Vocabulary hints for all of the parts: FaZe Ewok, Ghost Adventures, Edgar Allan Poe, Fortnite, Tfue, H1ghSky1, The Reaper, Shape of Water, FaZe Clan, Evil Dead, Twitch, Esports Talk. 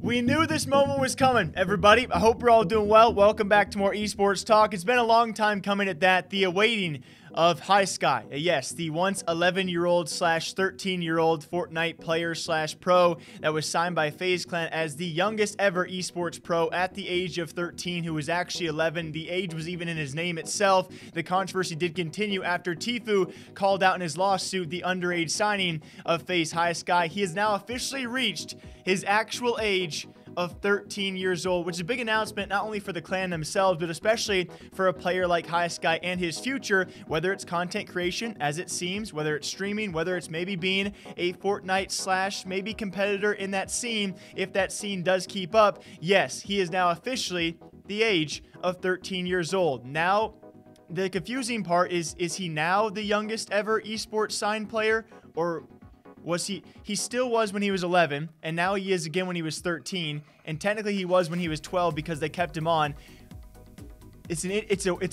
We knew this moment was coming, everybody. I hope you're all doing well. Welcome back to more Esports Talk. It's been a long time coming at that. The awaiting of H1ghSky1. Yes, the once 11-year-old / 13-year-old Fortnite player / pro that was signed by FaZe Clan as the youngest ever esports pro at the age of 13, who was actually 11. The age was even in his name itself. The controversy did continue after Tfue called out in his lawsuit the underage signing of FaZe H1ghSky1. He has now officially reached his actual age of 13 years old, which is a big announcement not only for the clan themselves, but especially for a player like H1ghSky1 and his future, whether it's content creation, as it seems, whether it's streaming, whether it's maybe being a Fortnite / maybe competitor in that scene, if that scene does keep up. Yes, he is now officially the age of 13 years old. Now, the confusing part is he now the youngest ever esports signed player, or was he still was when he was 11, and now he is again when he was 13, and technically he was when he was 12 because they kept him on. It's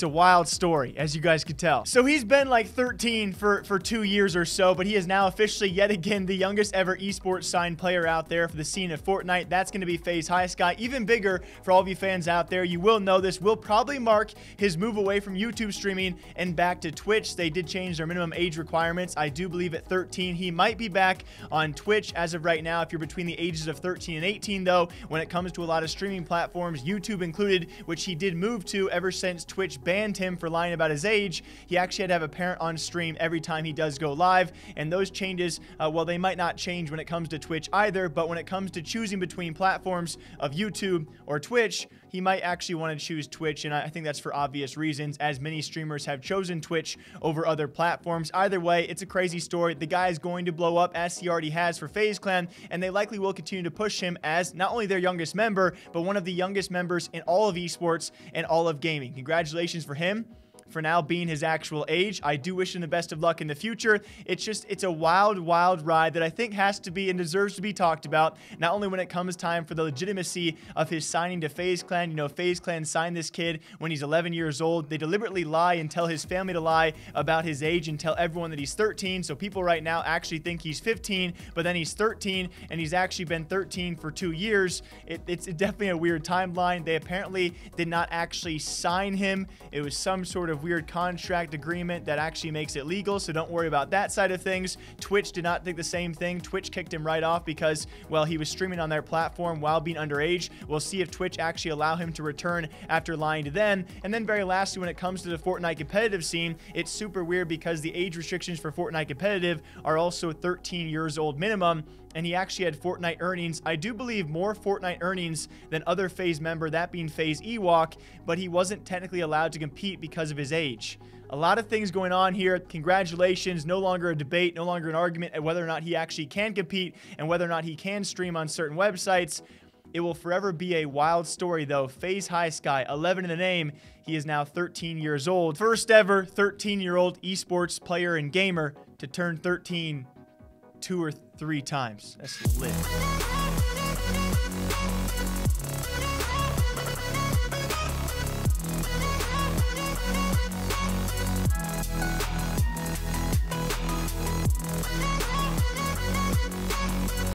a wild story, as you guys could tell. So he's been like 13 for 2 years or so, but he is now officially yet again the youngest ever esports signed player out there for the scene of Fortnite. That's going to be FaZe H1ghSky1. Even bigger for all of you fans out there. You will know this will probably mark his move away from YouTube streaming and back to Twitch. They did change their minimum age requirements. I do believe at 13 he might be back on Twitch as of right now. If you're between the ages of 13 and 18, though, when it comes to a lot of streaming platforms, YouTube included, which he did move to ever since Twitch banned him for lying about his age, he actually had to have a parent on stream every time he does go live. And those changes, well, they might not change when it comes to Twitch either, but when it comes to choosing between platforms of YouTube or Twitch, he might actually want to choose Twitch, and I think that's for obvious reasons, as many streamers have chosen Twitch over other platforms. Either way, it's a crazy story. The guy is going to blow up, as he already has for FaZe Clan, and they likely will continue to push him as not only their youngest member, but one of the youngest members in all of esports and all of gaming. Congratulations for him for now being his actual age. I do wish him the best of luck in the future. It's just, it's a wild, wild ride that I think has to be and deserves to be talked about, not only when it comes time for the legitimacy of his signing to FaZe Clan. You know, FaZe Clan signed this kid when he's 11 years old. They deliberately lie and tell his family to lie about his age and tell everyone that he's 13, so people right now actually think he's 15, but then he's 13, and he's actually been 13 for 2 years. It's definitely a weird timeline. They apparently did not actually sign him. It was some sort of weird contract agreement that actually makes it legal, so don't worry about that side of things. Twitch did not think the same thing. Twitch kicked him right off because, well, he was streaming on their platform while being underage. We'll see if Twitch actually allow him to return after lying to them. And then very lastly, when it comes to the Fortnite competitive scene, it's super weird because the age restrictions for Fortnite competitive are also 13 years old minimum, and he actually had Fortnite earnings. I do believe more Fortnite earnings than other FaZe member, that being FaZe Ewok, but he wasn't technically allowed to compete because of his age. A lot of things going on here. Congratulations. No longer a debate, no longer an argument at whether or not he actually can compete and whether or not he can stream on certain websites. It will forever be a wild story, though. FaZe H1ghSky1, 11 in the name. He is now 13 years old. First ever 13-year-old esports player and gamer to turn 13 2 or 3 times. That's lit.